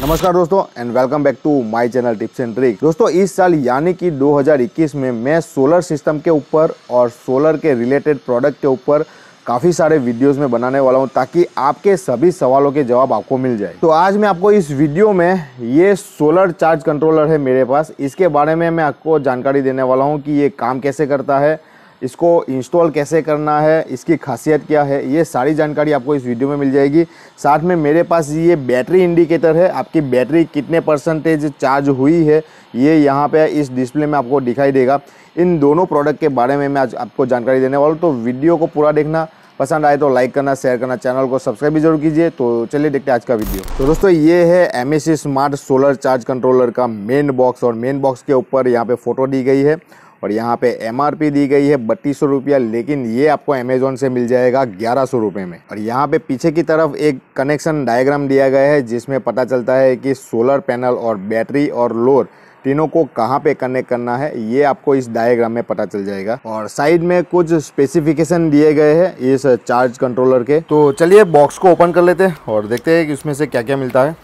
नमस्कार दोस्तों and welcome back to my channel tips and trick. दोस्तों इस साल यानी कि 2021 में मैं सोलर सिस्टम के ऊपर और सोलर के रिलेटेड प्रोडक्ट के ऊपर काफ़ी सारे वीडियोस में बनाने वाला हूं ताकि आपके सभी सवालों के जवाब आपको मिल जाए। तो आज मैं आपको इस वीडियो में ये सोलर चार्ज कंट्रोलर है मेरे पास, इसके बारे में मैं आपको जानकारी देने वाला हूँ कि ये काम कैसे करता है, इसको इंस्टॉल कैसे करना है, इसकी खासियत क्या है, ये सारी जानकारी आपको इस वीडियो में मिल जाएगी। साथ में मेरे पास ये बैटरी इंडिकेटर है, आपकी बैटरी कितने परसेंटेज चार्ज हुई है ये यहाँ पे इस डिस्प्ले में आपको दिखाई देगा। इन दोनों प्रोडक्ट के बारे में मैं आज आपको जानकारी देने वाला हूँ, तो वीडियो को पूरा देखना। पसंद आए तो लाइक करना, शेयर करना, चैनल को सब्सक्राइब भी जरूर कीजिए। तो चलिए देखते हैं आज का वीडियो। तो दोस्तों ये है amiciSmart सोलर चार्ज कंट्रोलर का मेन बॉक्स, और मेन बॉक्स के ऊपर यहाँ पर फ़ोटो दी गई है और यहाँ पे MRP दी गई है 3200 रुपया, लेकिन ये आपको अमेज़ॉन से मिल जाएगा 1100 रुपये में। और यहाँ पे पीछे की तरफ एक कनेक्शन डायग्राम दिया गया है जिसमें पता चलता है कि सोलर पैनल और बैटरी और लोड तीनों को कहाँ पे कनेक्ट करना है, ये आपको इस डायग्राम में पता चल जाएगा। और साइड में कुछ स्पेसिफिकेशन दिए गए हैं इस चार्ज कंट्रोलर के। तो चलिए बॉक्स को ओपन कर लेते हैं और देखते हैं कि इसमें से क्या क्या मिलता है।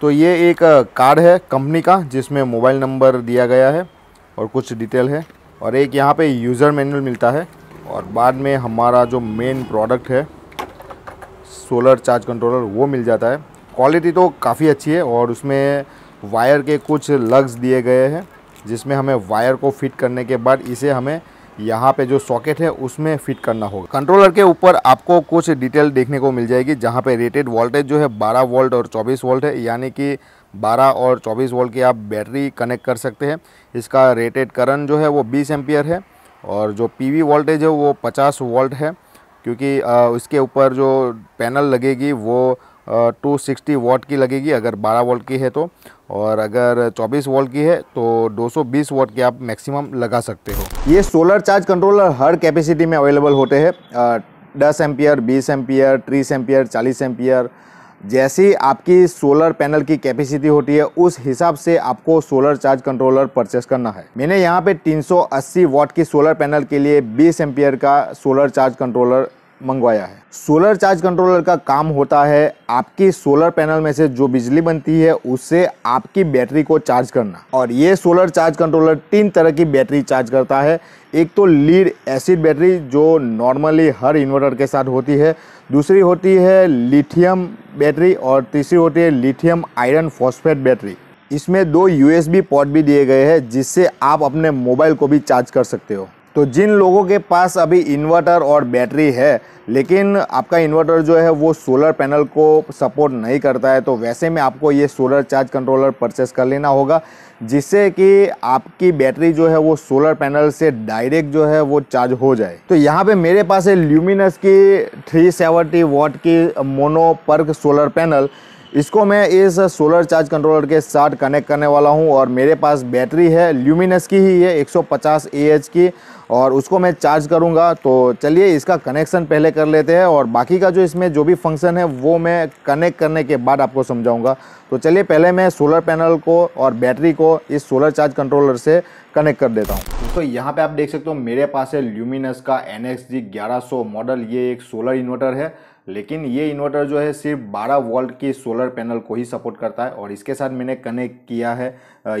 तो ये एक कार्ड है कंपनी का जिसमें मोबाइल नंबर दिया गया है और कुछ डिटेल है, और एक यहाँ पे यूज़र मैनुअल मिलता है, और बाद में हमारा जो मेन प्रोडक्ट है सोलर चार्ज कंट्रोलर वो मिल जाता है। क्वालिटी तो काफ़ी अच्छी है, और उसमें वायर के कुछ लग्स दिए गए हैं जिसमें हमें वायर को फिट करने के बाद इसे हमें यहाँ पे जो सॉकेट है उसमें फिट करना होगा। कंट्रोलर के ऊपर आपको कुछ डिटेल देखने को मिल जाएगी जहाँ पे रेटेड वोल्टेज जो है 12 वोल्ट और 24 वोल्ट है, यानी कि 12 और 24 वोल्ट की आप बैटरी कनेक्ट कर सकते हैं। इसका रेटेड करंट जो है वो 20 एम्पियर है, और जो पीवी वोल्टेज है वो 50 वोल्ट है, क्योंकि इसके ऊपर जो पैनल लगेगी वो 260 वॉट की लगेगी अगर 12 वोल्ट की है तो, और अगर 24 वोल्ट की है तो 220 वॉट की आप मैक्सिमम लगा सकते हो। ये सोलर चार्ज कंट्रोलर हर कैपेसिटी में अवेलेबल होते हैं, 10 एम्पियर, 20 एम्पियर, 30 एम्पियर, 40 एम्पियर। जैसी आपकी सोलर पैनल की कैपेसिटी होती है उस हिसाब से आपको सोलर चार्ज कंट्रोलर परचेस करना है। मैंने यहाँ पे 380 वॉट की सोलर पैनल के लिए 20 एम्पियर का सोलर चार्ज कंट्रोलर मंगवाया है। सोलर चार्ज कंट्रोलर का काम होता है आपकी सोलर पैनल में से जो बिजली बनती है उससे आपकी बैटरी को चार्ज करना। और ये सोलर चार्ज कंट्रोलर 3 तरह की बैटरी चार्ज करता है। एक तो लीड एसिड बैटरी जो नॉर्मली हर इन्वर्टर के साथ होती है, दूसरी होती है लिथियम बैटरी, और तीसरी होती है लिथियम आयरन फॉस्फेट बैटरी। इसमें 2 USB पोर्ट भी दिए गए हैं जिससे आप अपने मोबाइल को भी चार्ज कर सकते हो। तो जिन लोगों के पास अभी इन्वर्टर और बैटरी है लेकिन आपका इन्वर्टर जो है वो सोलर पैनल को सपोर्ट नहीं करता है, तो वैसे में आपको ये सोलर चार्ज कंट्रोलर परचेस कर लेना होगा, जिससे कि आपकी बैटरी जो है वो सोलर पैनल से डायरेक्ट जो है वो चार्ज हो जाए। तो यहाँ पे मेरे पास है ल्यूमिनस की 370 वॉट की मोनो पर्क सोलर पैनल। इसको मैं इस सोलर चार्ज कंट्रोलर के साथ कनेक्ट करने वाला हूं, और मेरे पास बैटरी है ल्यूमिनस की ही है 150 Ah की, और उसको मैं चार्ज करूंगा। तो चलिए इसका कनेक्शन पहले कर लेते हैं, और बाकी का जो इसमें जो भी फंक्शन है वो मैं कनेक्ट करने के बाद आपको समझाऊंगा। तो चलिए पहले मैं सोलर पैनल को और बैटरी को इस सोलर चार्ज कंट्रोलर से कनेक्ट कर देता हूँ। दोस्तों यहाँ पे आप देख सकते हो मेरे पास है ल्यूमिनस का NXG 1100 मॉडल, ये एक सोलर इन्वर्टर है, लेकिन ये इन्वर्टर जो है सिर्फ 12 वोल्ट की सोलर पैनल को ही सपोर्ट करता है। और इसके साथ मैंने कनेक्ट किया है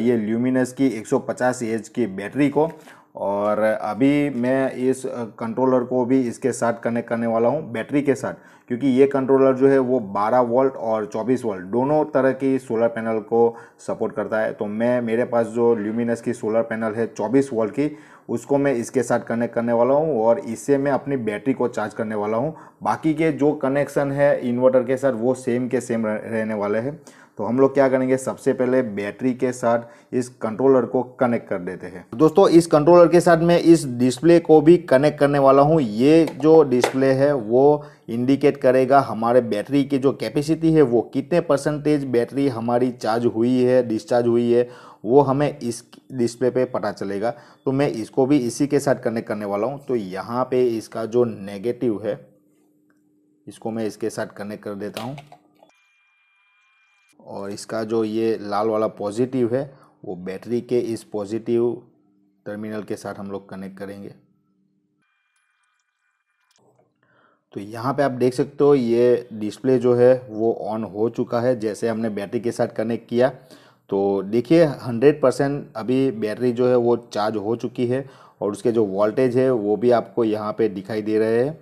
ये ल्यूमिनस की 150 Ah की बैटरी को, और अभी मैं इस कंट्रोलर को भी इसके साथ कनेक्ट करने वाला हूँ बैटरी के साथ, क्योंकि ये कंट्रोलर जो है वो 12 वोल्ट और 24 वोल्ट दोनों तरह की सोलर पैनल को सपोर्ट करता है। तो मैं मेरे पास जो ल्यूमिनस की सोलर पैनल है 24 वोल्ट की, उसको मैं इसके साथ कनेक्ट करने वाला हूँ, और इससे मैं अपनी बैटरी को चार्ज करने वाला हूँ। बाकी के जो कनेक्शन है इन्वर्टर के साथ वो सेम के सेम रहने वाले हैं। तो हम लोग क्या करेंगे, सबसे पहले बैटरी के साथ इस कंट्रोलर को कनेक्ट कर देते हैं। दोस्तों इस कंट्रोलर के साथ मैं इस डिस्प्ले को भी कनेक्ट करने वाला हूँ। ये जो डिस्प्ले है वो इंडिकेट करेगा हमारे बैटरी की जो कैपेसिटी है वो कितने परसेंटेज बैटरी हमारी चार्ज हुई है, डिस्चार्ज हुई है, वो हमें इस डिस्प्ले पे पता चलेगा। तो मैं इसको भी इसी के साथ कनेक्ट करने वाला हूँ। तो यहाँ पे इसका जो नेगेटिव है इसको मैं इसके साथ कनेक्ट कर देता हूँ, और इसका जो ये लाल वाला पॉजिटिव है वो बैटरी के इस पॉजिटिव टर्मिनल के साथ हम लोग कनेक्ट करेंगे। तो यहाँ पे आप देख सकते हो ये डिस्प्ले जो है वो ऑन हो चुका है जैसे हमने बैटरी के साथ कनेक्ट किया। तो देखिए 100% अभी बैटरी जो है वो चार्ज हो चुकी है और उसके जो वोल्टेज है वो भी आपको यहाँ पे दिखाई दे रहे हैं।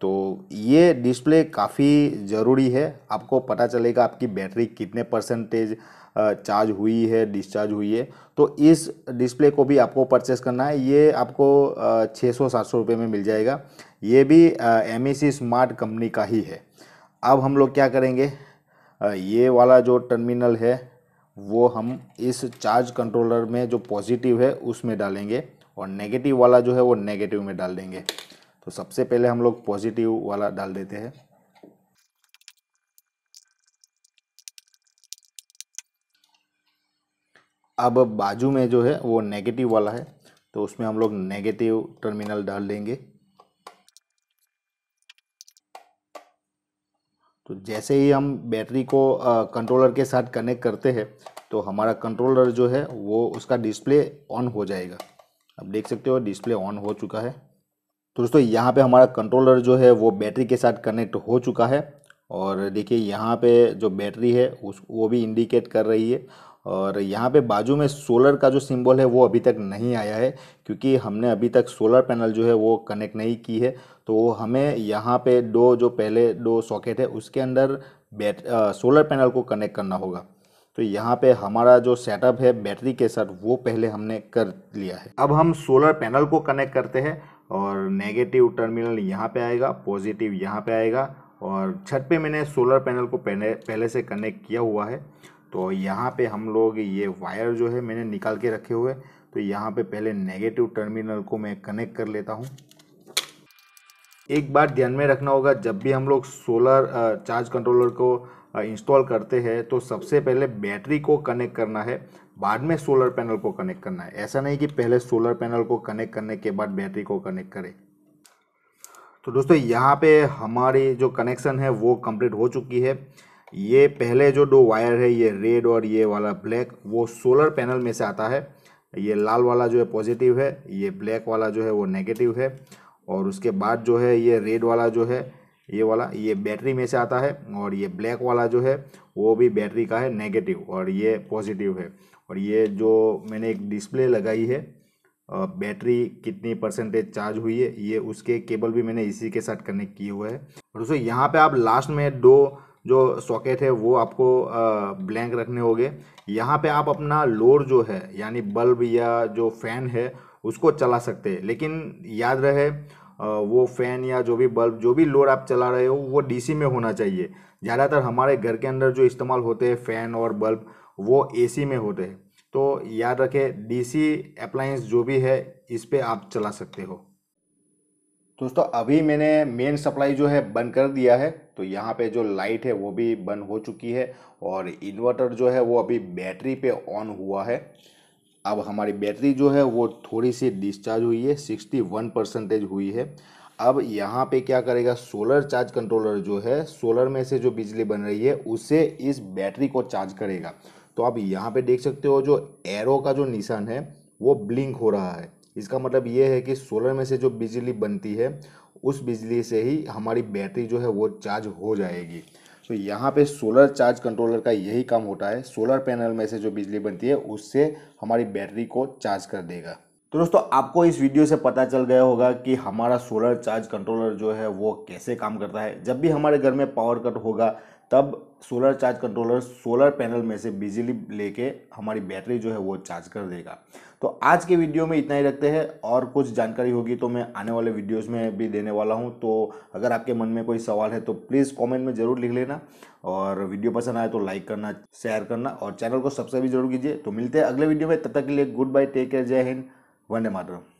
तो ये डिस्प्ले काफ़ी ज़रूरी है, आपको पता चलेगा आपकी बैटरी कितने परसेंटेज चार्ज हुई है डिस्चार्ज हुई है। तो इस डिस्प्ले को भी आपको परचेस करना है, ये आपको 600-700 रुपये में मिल जाएगा। ये भी amiciSmart कंपनी का ही है। अब हम लोग क्या करेंगे, ये वाला जो टर्मिनल है वो हम इस चार्ज कंट्रोलर में जो पॉजिटिव है उसमें डालेंगे और नेगेटिव वाला जो है वो नेगेटिव में डाल देंगे। तो सबसे पहले हम लोग पॉजिटिव वाला डाल देते हैं। अब बाजू में जो है वो नेगेटिव वाला है तो उसमें हम लोग नेगेटिव टर्मिनल डाल देंगे। तो जैसे ही हम बैटरी को कंट्रोलर के साथ कनेक्ट करते हैं तो हमारा कंट्रोलर जो है वो उसका डिस्प्ले ऑन हो जाएगा। आप देख सकते हो डिस्प्ले ऑन हो चुका है। तो दोस्तों यहाँ पे हमारा कंट्रोलर जो है वो बैटरी के साथ कनेक्ट हो चुका है और देखिए यहाँ पे जो बैटरी है उस वो भी इंडिकेट कर रही है और यहाँ पे बाजू में सोलर का जो सिंबल है वो अभी तक नहीं आया है क्योंकि हमने अभी तक सोलर पैनल जो है वो कनेक्ट नहीं की है। तो हमें यहाँ पे पहले दो सॉकेट है उसके अंदर सोलर पैनल को कनेक्ट करना होगा। तो यहाँ पे हमारा जो सेटअप है बैटरी के साथ वो पहले हमने कर लिया है। अब हम सोलर पैनल को कनेक्ट करते हैं और नेगेटिव टर्मिनल यहाँ पे आएगा, पॉजिटिव यहाँ पे आएगा और छत पे मैंने सोलर पैनल को पहले से कनेक्ट किया हुआ है। तो यहाँ पे हम लोग ये वायर जो है मैंने निकाल के रखे हुए, तो यहाँ पे पहले नेगेटिव टर्मिनल को मैं कनेक्ट कर लेता हूँ। एक बात ध्यान में रखना होगा, जब भी हम लोग सोलर चार्ज कंट्रोलर को इंस्टॉल करते हैं तो सबसे पहले बैटरी को कनेक्ट करना है, बाद में सोलर पैनल को कनेक्ट करना है। ऐसा नहीं कि पहले सोलर पैनल को कनेक्ट करने के बाद बैटरी को कनेक्ट करें। तो दोस्तों यहाँ पे हमारी जो कनेक्शन है वो कंप्लीट हो चुकी है। ये पहले जो दो वायर है ये रेड और ये वाला ब्लैक वो सोलर पैनल में से आता है। ये लाल वाला जो है पॉजिटिव है, ये ब्लैक वाला जो है वो नेगेटिव है और उसके बाद जो है ये रेड वाला जो है ये वाला ये बैटरी में से आता है और ये ब्लैक वाला जो है वो भी बैटरी का है नेगेटिव और ये पॉजिटिव है। और ये जो मैंने एक डिस्प्ले लगाई है बैटरी कितनी परसेंटेज चार्ज हुई है ये उसके केबल भी मैंने इसी के साथ कनेक्ट किए हुए है। और दोस्तों यहाँ पे आप लास्ट में दो जो सॉकेट है वो आपको ब्लैंक रखने होंगे। यहाँ पे आप अपना लोड जो है यानी बल्ब या जो फैन है उसको चला सकते हैं, लेकिन याद रहे वो फैन या जो भी बल्ब जो भी लोड आप चला रहे हो वो डीसी में होना चाहिए। ज़्यादातर हमारे घर के अंदर जो इस्तेमाल होते हैं फैन और बल्ब वो एसी में होते हैं। तो याद रखें डीसी अप्लायंस जो भी है इस पर आप चला सकते हो। दोस्तों अभी मैंने मेन सप्लाई जो है बंद कर दिया है, तो यहाँ पे जो लाइट है वो भी बंद हो चुकी है और इन्वर्टर जो है वो अभी बैटरी पे ऑन हुआ है। अब हमारी बैटरी जो है वो थोड़ी सी डिस्चार्ज हुई है, 61% हुई है। अब यहाँ पे क्या करेगा, सोलर चार्ज कंट्रोलर जो है सोलर में से जो बिजली बन रही है उससे इस बैटरी को चार्ज करेगा। तो आप यहाँ पे देख सकते हो जो एरो का जो निशान है वो ब्लिंक हो रहा है। इसका मतलब ये है कि सोलर में से जो बिजली बनती है उस बिजली से ही हमारी बैटरी जो है वो चार्ज हो जाएगी। तो यहाँ पे सोलर चार्ज कंट्रोलर का यही काम होता है, सोलर पैनल में से जो बिजली बनती है उससे हमारी बैटरी को चार्ज कर देगा। तो दोस्तों आपको इस वीडियो से पता चल गया होगा कि हमारा सोलर चार्ज कंट्रोलर जो है वो कैसे काम करता है। जब भी हमारे घर में पावर कट होगा तब solar charge controller solar panel में से बिजली लेके हमारी बैटरी जो है वो चार्ज कर देगा। तो आज के वीडियो में इतना ही रखते हैं, और कुछ जानकारी होगी तो मैं आने वाले वीडियोस में भी देने वाला हूं। तो अगर आपके मन में कोई सवाल है तो प्लीज़ कमेंट में ज़रूर लिख लेना और वीडियो पसंद आए तो लाइक करना, शेयर करना और चैनल को सब्सक्राइब भी जरूर कीजिए। तो मिलते हैं अगले वीडियो में, तब तक के लिए गुड बाय, टेक केयर, जय हिंद, वंदे मातरम।